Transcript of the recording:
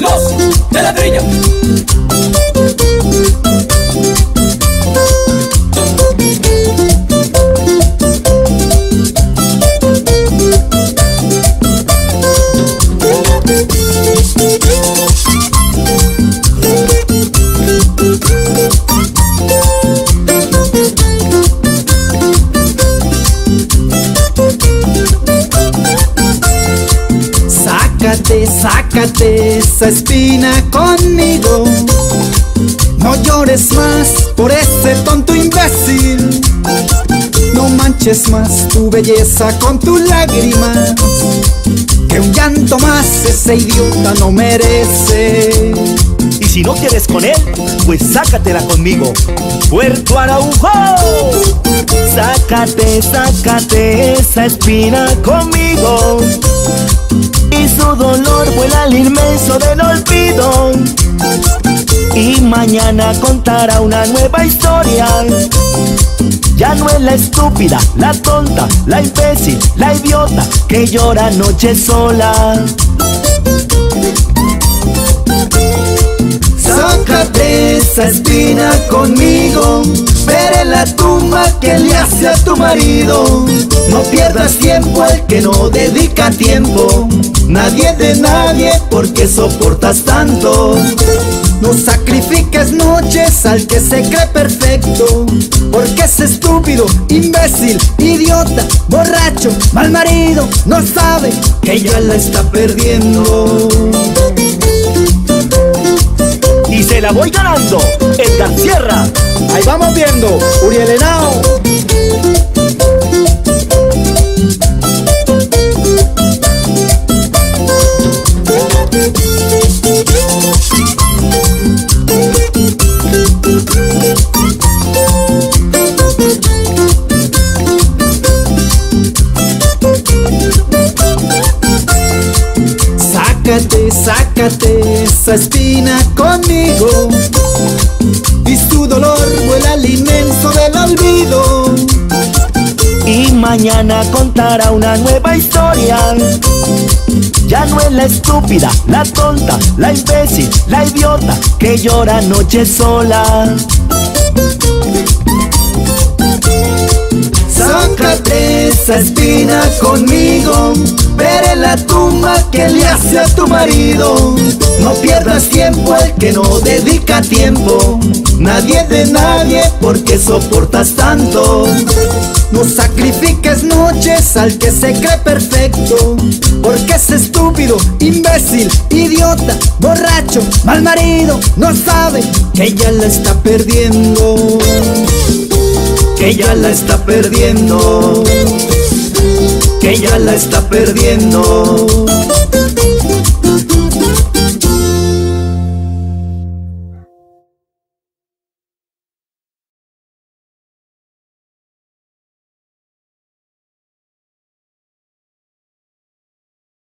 Los de la Trilla. Sácate, sácate esa espina conmigo. No llores más por ese tonto imbécil. No manches más tu belleza con tus lágrimas, que un llanto más ese idiota no merece. Y si no quieres con él, pues sácatela conmigo. ¡Puerto Araújo! Sácate, sácate esa espina conmigo. Su dolor vuela al inmenso del olvido, y mañana contará una nueva historia. Ya no es la estúpida, la tonta, la imbécil, la idiota que llora noche sola. Sácate esa espina conmigo, veré la tumba que le hace a tu marido. No pierdas tiempo al que no dedica tiempo, nadie de nadie, porque soportas tanto. No sacrifiques noches al que se cree perfecto, porque es estúpido, imbécil, idiota, borracho, mal marido. No sabe que ya la está perdiendo. Y se la voy ganando, Edgar Sierra. Ahí vamos viendo, Uriel Henao. Sácate, sácate esa espina conmigo, y su dolor vuela al inmenso del olvido, y mañana contará una nueva historia. Ya no es la estúpida, la tonta, la imbécil, la idiota que llora noche sola. Sácate esa espina conmigo, veré la tumba que le hace a tu marido. No pierdas tiempo al que no dedica tiempo, nadie de nadie, porque soportas tanto. No sacrifiques noches al que se cree perfecto, porque es estúpido, imbécil, idiota, borracho, mal marido. No sabe que ya la está perdiendo, que ya la está perdiendo, que ya la está perdiendo.